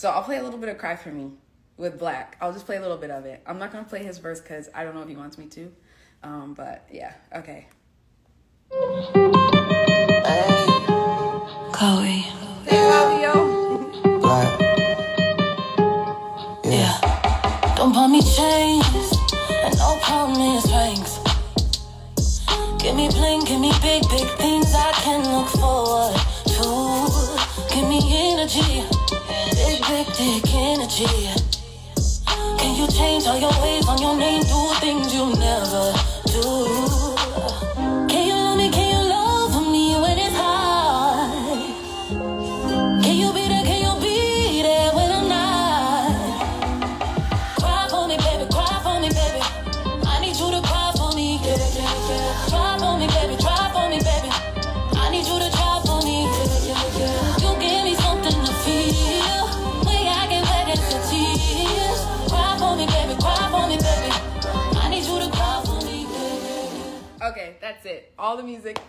So I'll play a little bit of Cry For Me with Black. I'll just play a little bit of it. I'm not going to play his verse because I don't know if he wants me to. But yeah, okay. Chloe. Black. Yeah. Don't buy me chains and no promise rings. Give me plain, give me big, big things I can look forward to. Give me energy, big, big, big energy. Can you change all your ways on your name? Do things you never do. Okay, that's it. All the music.